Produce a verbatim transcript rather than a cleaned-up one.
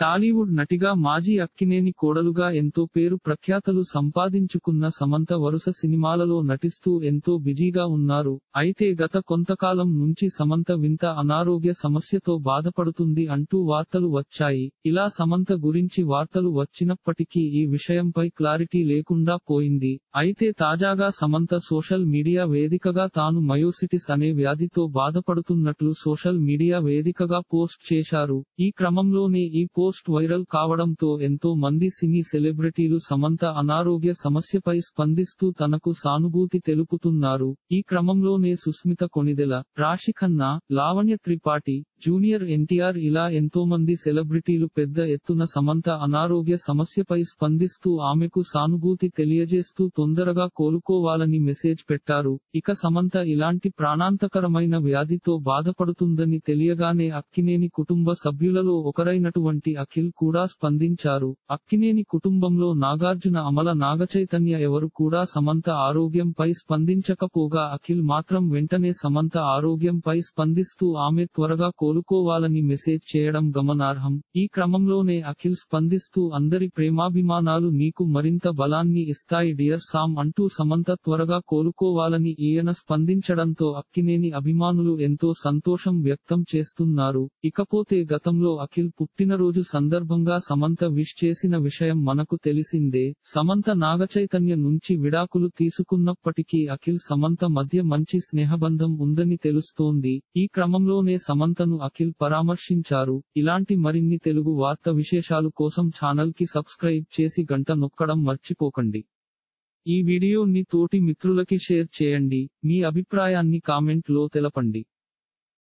టాలీవుడ్ నటిగా మాజీ అక్కినేని కోడలుగా ఎంతో పేరు ప్రఖ్యాతలు సంపాదించుకున్న సమంత వరుస సినిమాలలో నటిస్తూ ఎంతో బిజీగా ఉన్నారు. అయితే గత కొంతకాలం నుంచి సమంత వింత అనారోగ్య సమస్యతో బాధపడుతుంది అంటూ వార్తలు వచ్చాయి. ఇలా సమంత గురించి వార్తలు వచ్చినప్పటికీ ఈ విషయంపై క్లారిటీ లేకుండా పోయింది. అయితే తాజాగా సమంత సోషల్ మీడియా వేదికగా తాను మయోసిటిస్ అనే వ్యాధితో బాధపడుతున్నట్లు సోషల్ మీడియా వేదికగా పోస్ట్ చేశారు. ఈ క్రమంలోనే ఈ పోస్ట్ వైరల్ కావడంతో ఎంతో మంది సినీ సెలబ్రిటీలు సమంత అనారోగ్య సమస్యపై స్పందిస్తూ తనకు సానుభూతి తెలుపుతున్నారు. ఈ క్రమంలోనే సుస్మిత కొణిదెల, రాశి ఖన్నా, లావణ్య త్రిపాఠి, జూనియర్ ఎన్టీఆర్ ఇలా ఎంతో మంది సెలబ్రిటీలు పెద్ద ఎత్తున సమంత అనారోగ్య సమస్యపై స్పందిస్తూ ఆమెకు సానుభూతి తెలియజేస్తూ తొందరగా కోలుకోవాలని మెసేజ్ పెట్టారు. ఇక సమంత ఇలాంటి ప్రాణాంతకరమైన వ్యాధితో బాధపడుతుందని తెలియగానే అక్కినేని కుటుంబ సభ్యులలో ఒకరైనటువంటి అఖిల్ కూడా స్పందించారు. అక్కినేని కుటుంబంలో నాగార్జున, అమల, నాగ చైతన్య ఎవరు కూడా సమంత ఆరోగ్యంపై స్పందించకపోగా అఖిల్ మాత్రం వెంటనే సమంత ఆరోగ్యంపై స్పందిస్తూ ఆమె త్వరగా కోలుకోవాలని మెసేజ్ చేయడం గమనార్హం. ఈ క్రమంలోనే అఖిల్ స్పందిస్తూ అందరి ప్రేమాభిమానాలు నీకు మరింత బలాన్ని ఇస్తాయి డియర్ సామ్ అంటూ సమంత త్వరగా కోలుకోవాలని ఈయన స్పందించడంతో అక్కినేని అభిమానులు ఎంతో సంతోషం వ్యక్తం చేస్తున్నారు. ఇకపోతే గతంలో అఖిల్ పుట్టినరోజు సందర్భంగా సమంత విష్ చేసిన విషయం మనకు తెలిసిందే. సమంత నాగ చైతన్య నుంచి విడాకులు తీసుకున్నప్పటికీ అఖిల్ సమంత మధ్య మంచి స్నేహబంధం ఉందని తెలుస్తోంది. ఈ క్రమంలోనే సమంతను అఖిల్ పరామర్శించారు. ఇలాంటి మరిన్ని తెలుగు వార్త విశేషాలు కోసం ఛానల్ కి సబ్స్క్రైబ్ చేసి గంట నొక్కడం మర్చిపోకండి. ఈ వీడియోని తోటి మిత్రులకి షేర్ చేయండి. మీ అభిప్రాయాన్ని కామెంట్ లో తెలపండి.